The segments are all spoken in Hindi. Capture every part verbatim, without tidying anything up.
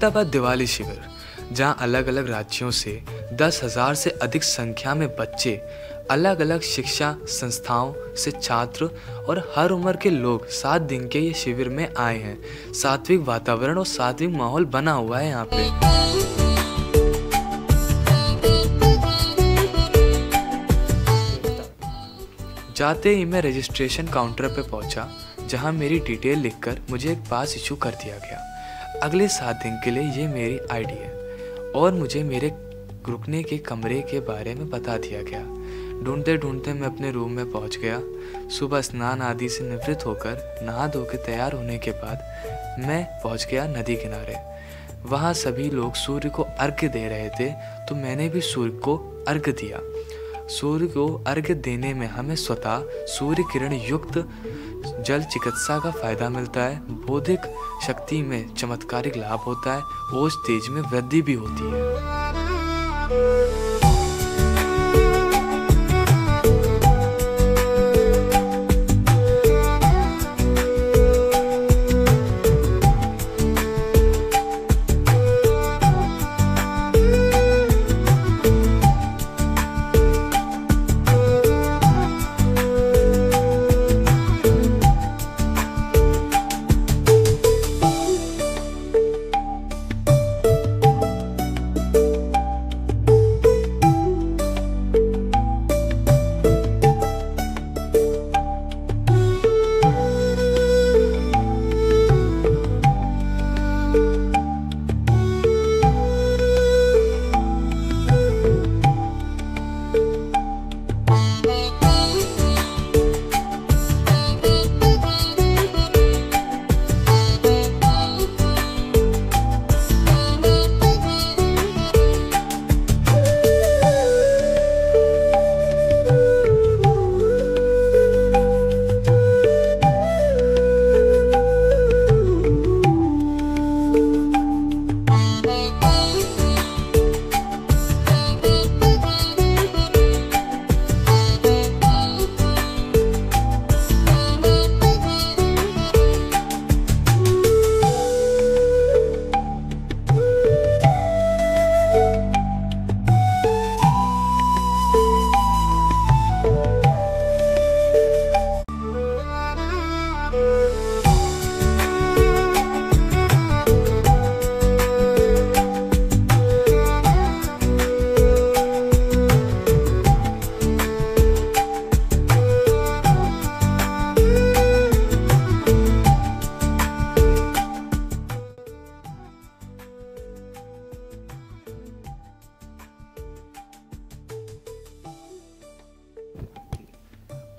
अहमदाबाद दिवाली शिविर, जहां अलग अलग राज्यों से दस हजार से अधिक संख्या में बच्चे, अलग अलग शिक्षा संस्थाओं से छात्र और हर उम्र के लोग सात दिन के ये शिविर में आए हैं। सात्विक वातावरण और सात्विक माहौल बना हुआ है यहाँ पे। जाते ही मैं रजिस्ट्रेशन काउंटर पे पहुंचा, जहां मेरी डिटेल लिखकर मुझे एक पास इशू कर दिया गया। अगले सात दिन के लिए ये मेरी आईडी है और मुझे मेरे रुकने के कमरे के बारे में बता दिया गया। ढूंढते ढूंढते मैं अपने रूम में पहुंच गया। सुबह स्नान आदि से निवृत्त होकर नहा धो के तैयार होने के बाद मैं पहुंच गया नदी किनारे। वहां सभी लोग सूर्य को अर्घ्य दे रहे थे, तो मैंने भी सूर्य को अर्घ्य दिया। सूर्य को अर्घ्य देने में हमें स्वतः सूर्य किरण युक्त जल चिकित्सा का फायदा मिलता है, बौद्धिक शक्ति में चमत्कारिक लाभ होता है, ओज तेज में वृद्धि भी होती है।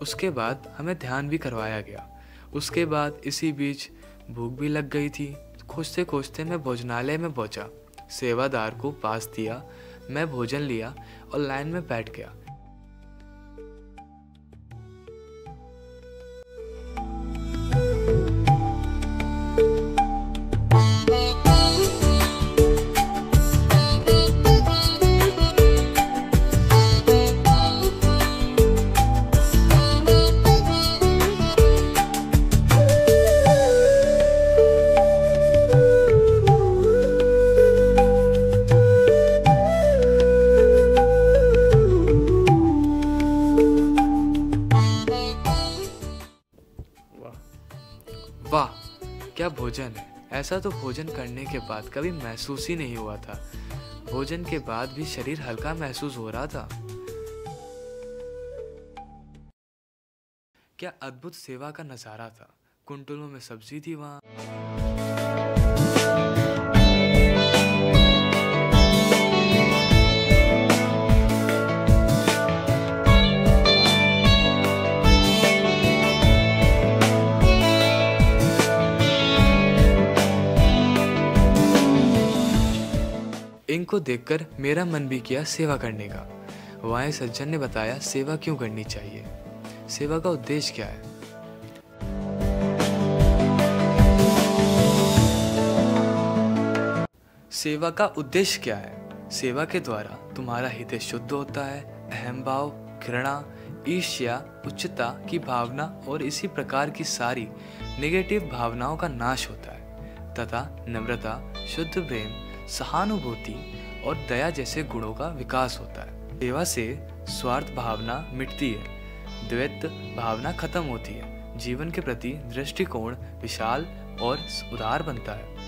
उसके बाद हमें ध्यान भी करवाया गया। उसके बाद इसी बीच भूख भी लग गई थी। खोजते खोजते मैं भोजनालय में पहुंचा, सेवादार को पास दिया, मैं भोजन लिया और लाइन में बैठ गया। क्या भोजन है! ऐसा तो भोजन करने के बाद कभी महसूस ही नहीं हुआ था। भोजन के बाद भी शरीर हल्का महसूस हो रहा था। क्या अद्भुत सेवा का नजारा था! कुंटलों में सब्जी थी वहां। इनको देखकर मेरा मन भी किया सेवा करने का। वहाँ सज्जन ने बताया सेवा क्यों करनी चाहिए, सेवा का उद्देश्य क्या है। सेवा का उद्देश्य क्या है? सेवा के द्वारा तुम्हारा हृदय शुद्ध होता है। अहम भाव, घृणा, ईर्ष्या, उच्चता की भावना और इसी प्रकार की सारी नेगेटिव भावनाओं का नाश होता है तथा नम्रता, शुद्ध प्रेम, सहानुभूति और दया जैसे गुणों का विकास होता है। सेवा से स्वार्थ भावना मिटती है, द्वैत भावना खत्म होती है, जीवन के प्रति दृष्टिकोण विशाल और उदार बनता है।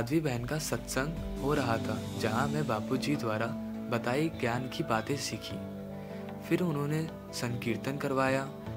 साध्वी बहन का सत्संग हो रहा था, जहां मैं बापूजी द्वारा बताई ज्ञान की बातें सीखी। फिर उन्होंने संकीर्तन करवाया।